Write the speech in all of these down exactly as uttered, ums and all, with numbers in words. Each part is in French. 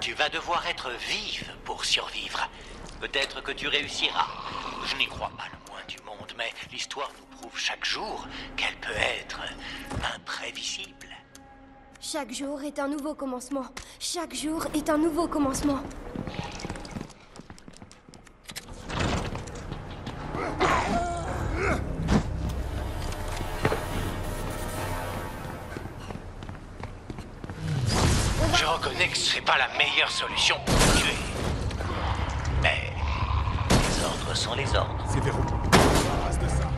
Tu vas devoir être vive pour survivre. Peut-être que tu réussiras. Je n'y crois pas le moins du monde, mais l'histoire nous prouve chaque jour qu'elle peut être imprévisible. Chaque jour est un nouveau commencement. Chaque jour est un nouveau commencement. La meilleure solution pour te tuer. Mais les ordres sont les ordres. C'est verrou. Débarrasse de ça.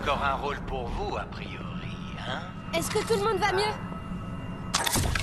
Encore un rôle pour vous, a priori, hein? Est-ce que tout le monde va mieux?